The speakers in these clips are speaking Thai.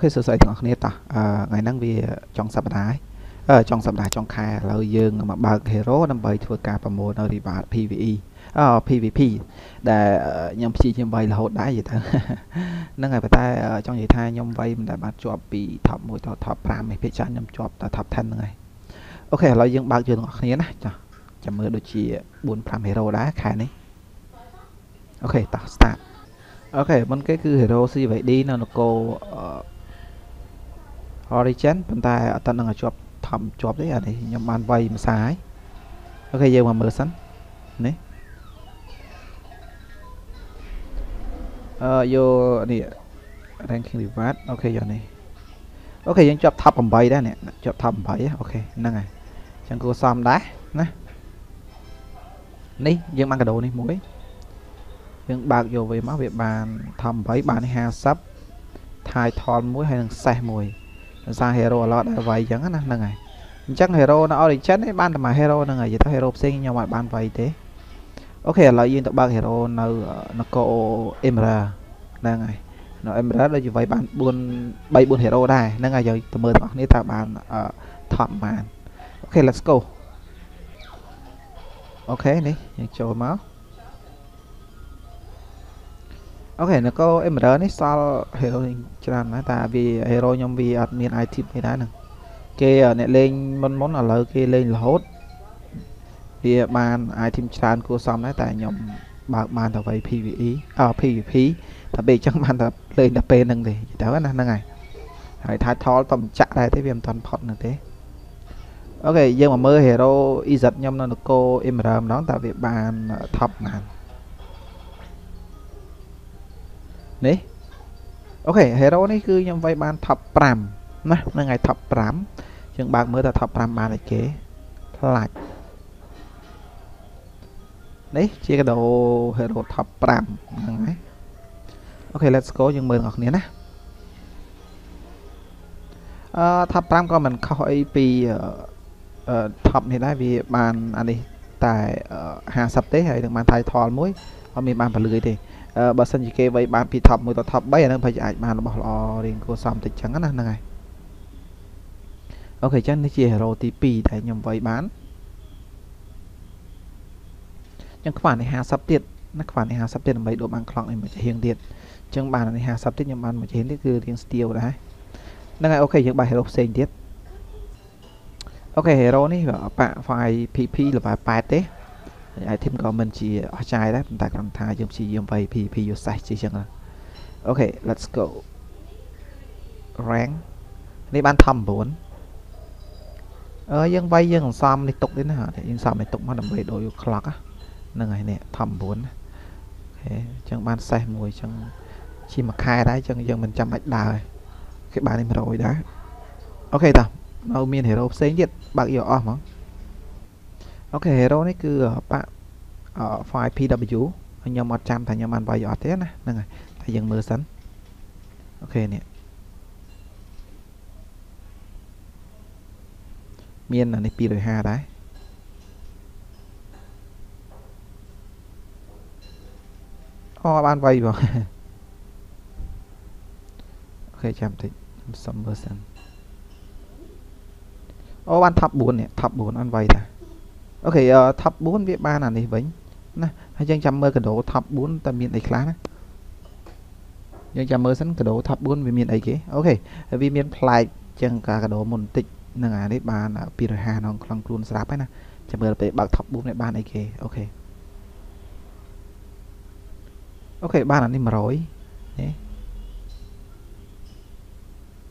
คือสื่อสารของคนนี้ต่อไงนั่งวีจองสัปดาห์จองสัปดาห์จองคายเราเยือนมาบางเฮโร่นำไปทัวร์การประมูลในบาท PVE PVP แต่ยำชียำใบเราได้อยู่ทั้งนั่งไงไปได้จองยี่ไทยยำใบมันได้มาจวบปีทับมวยต่อทับปรามไอพิจารณ์ยำจวบต่อทับทันยังไงโอเคเราเยือนบางเยือนของคนนี้นะจ้ะจะมือโดยชีบุญพรามเฮโร่ได้ขายนี้โอเคต่อ start ok มันก็คือ hero ซีไว้ดีนะโก origin เป็นตาตันนั่งจวบทำจวบได้อะไรยำมันใบมันสายโอเคเยอะมาเมื่อสันนี่โยนี่ ranking reward โอเคอย่างนี้โอเคยังจวบทับผมใบได้เนี่ยจวบทับผมใบโอเคนั่งไงจังกูซ้ำได้นะนี่ยังมันกระโดดนี่มุ้ยยังบางอยู่เวมาเวบานทำไว้บานหาซับทายทอนมวยให้หนังแสมวยซาเฮโร่เราได้ไว้ยังงั้นนั่งไงจังเฮโร่นะเอาดิฉันให้บ้านทำมาเฮโร่นั่งไงจะต้องเฮโร่เซ็งอย่างว่าบ้านไว้เด้โอเคเรายืนต่อบางเฮโร่ในนโกเอมรานั่งไงนเอมราเราอยู่ไว้บ้านบุญใบบุญเฮโร่ได้นั่งไงอย่างตัวมือต่อนี่ตาบ้านถอดมานโอเค let's go โอเคนี่ยังโจมเอาโอเคนะก็เอ็มเดอร์นี่ซอลเฮโร่จานนะแต่วีเฮโร่ยมวีอัดมีไอทิปไม่ได้หนึ่งเกย์เนี่ยเล่นมันมอนอะไรเกย์เล่นโหดวีบานไอทิปจานกูซ้ำนะแต่ยมบางบานต่อไป PVE PVP ถ้าเบรกจังบานถ้าเล่นดับเป็นหนึ่งเลยแต่ว่านั่นไงไอ้ท้ายทอลต่ำจะได้ที่เวียมตอนพอดหนึ่งทีโอเคยังมาเมื่อเฮโร่อีจัดยมนะก็เอ็มเดอร์น้องแต่วีบานทับมันนี่โอเคเฮโร่นี่คือยังไว้บานทับปรามนะนั่นไงทับปรามยังบางเมื่อแต่ทับปรามมาเลยเก๋พลาดนี่เชียร์กระโดดเฮโร่ทับปรามยังไงโอเค let's go ยังเมืองออกเนี้ยนะทับปรามก็มันเข้าไอปีทับนี่ได้วีบานอันนี้แต่หาสับเตะให้ถึงมาไทยทอลมุ้ยเอามีบานไปเลยดิบาสันจิเกไว้บานพีทับมือต่อทับใบนั้นพยายามมาเราบอกอ๋อเรียนกูซ้ำติดจังงั้นนะไงโอเคจังนี่เจโรตีปีแต่ยำไว้บานจังขวานในหาซับเตียนนักขวานในหาซับเตียนใบโดมังคลองในมันจะเฮียงเตียนจังบานในหาซับเตียนยำบานมันจะเห็นนี่คือเรียงสเตียวนะนั่นไงโอเคจังใบเฮโร่เซนเตียนโอเคเฮโร่นี่แบบปะไฟพีพีหรือว่าปาเต้ไอเทมก็มันชีอาชายได้แต่กลางทางยมชียมไปพีพีอยู่ใส่ชีจังเลยโอเค let's go rank นี่บ้านทำบุญยังไปยังซ้ำในตกด้วยนะฮะยังซ้ำในตกมาดับเบิลโดยคลักอ่ะนั่งไงเนี่ยทำบุญจังบ้านใส่มวยจังชีมาคายได้จังยังมันจำไม่ได้คือบ้านนี้มันโรยได้โอเคต่อเรามีเฮโร่เซ็งเด็ดบักอยู่อ๋อมั้งโอเคเฮโร่นี่คือปะไฟล์ PW ยังมาจำแต่ยังมันไปหยอดเท่นะนั่นไงแต่ยังมือสันโอเคเนี่ยเมียนในปีเลยห้าได้อ๋อบ้านไปอยู่โอเคจำติดสัมเบอร์สันอ๋อบ้านทับบุญเนี่ยทับบุญอันไวนะโอเคทับบุญเวียบานอันนี้วิ่งนะยังจำเมื่อกระโดดทับบุญแต่มีไอ้คลานะยังจำเมื่อสันกระโดดทับบุญมีไอ้เก๋โอเควีมีพลายจังการกระโดดมุนติดนั่งอันนี้บานปีรหาน้องคลังกลุ่นสลับไปนะจำเมื่อไปบักทับบุญในบ้านไอ้เก๋โอเคโอเคบ้านอันนี้มาร้อยนี่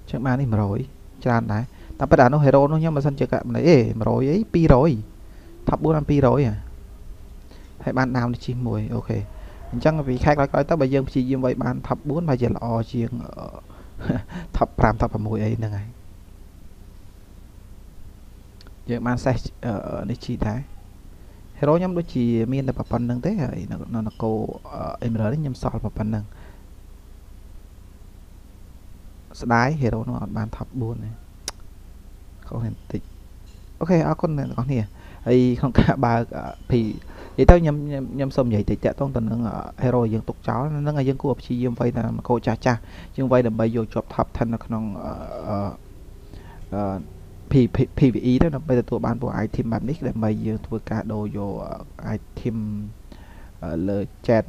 จังบ้านนี้มาร้อยจานไหนตามประดานน้องเฮโร่น้องยังมาสันเจอกะมันเอ๊ะมาร้อยไอ้ปีร้อยทับบุญอันปีร้อยอ่ะให้บ้านดาวในชีมวยโอเคจังวีแขกร้อยก้อยตั้งใบยังชียืมไว้บ้านทับบุญใบเจลอเชียงทับพรามทับพมวยไอ้ยังไงเยอะมากใส่ในชีท้ายเฮโร่ย้ำด้วยชีมีนแต่ปะปันหนึ่งเท่ไอ้นั่นโกเอ็มเรอร์ได้ย้ำสอดปะปันหนึ่งสไลด์เฮโร่นอนบ้านทับบุญเนี่ยเขาเห็นติดโอเคเอาคนเนี่ยไอ้ของกาบาร์พี่ vậy tao nhầm sầm vậy thì chạy tông tận năng hero dừng tục cháu năng ai dừng cua chi dừng vay là cô cha cha dừng vay là bây giờ chụp thập thân là con PVE ได้นะไปแต่ตัวบ้านพวกไอทีมแบบนี้แต่ไปยืนทัวร์การ์ดโยไอทีมเลยแจก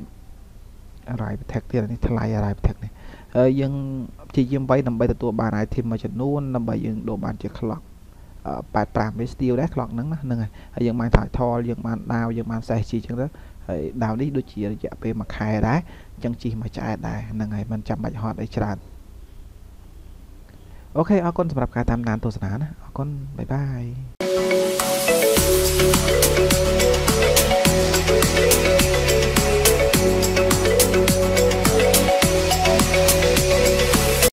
อะไรแท็กที่อะไรนี่ทลายอะไรแท็กนี่ยังที่ยืมไว้นำไปแต่ตัวบ้านไอทีมมาจากนู้นนำไปยืนโดนบ้านจากคลอกแปดปรามไปสติลได้คลอกนั้นนะหนึ่งไงยังมาถ่ายทอยังมาดาวยังมาใส่ชีจังนั้นดาวนี้ดูชีจะไปมาขายได้จังชีมาจ่ายได้หนึ่งไงมันจำบัตรฮอตได้ฉลาดโอเค เอาคนสำหรับการทำงานโฆษณานะ เอาคน บ๊ายบาย